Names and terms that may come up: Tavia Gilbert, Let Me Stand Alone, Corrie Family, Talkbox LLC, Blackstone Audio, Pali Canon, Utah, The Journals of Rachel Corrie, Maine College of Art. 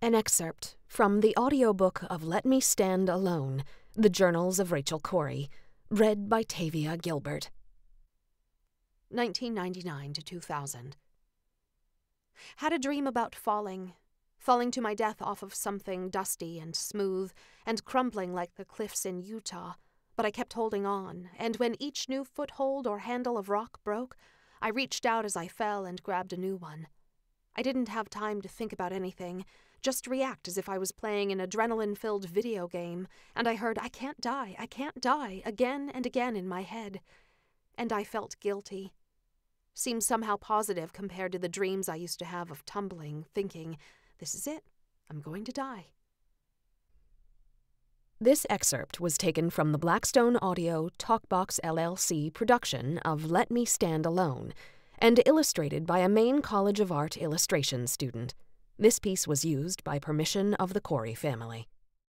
An excerpt from the audiobook of Let Me Stand Alone, The Journals of Rachel Corrie, read by Tavia Gilbert. 1999 to 2000. Had a dream about falling to my death off of something dusty and smooth and crumbling like the cliffs in Utah, but I kept holding on, and when each new foothold or handle of rock broke, I reached out as I fell and grabbed a new one. I didn't have time to think about anything, just react as if I was playing an adrenaline-filled video game, and I heard, I can't die, again and again in my head. And I felt guilty. Seemed somehow positive compared to the dreams I used to have of tumbling, thinking, this is it, I'm going to die. This excerpt was taken from the Blackstone Audio Talkbox LLC production of Let Me Stand Alone, and illustrated by a Maine College of Art illustration student. This piece was used by permission of the Corrie family.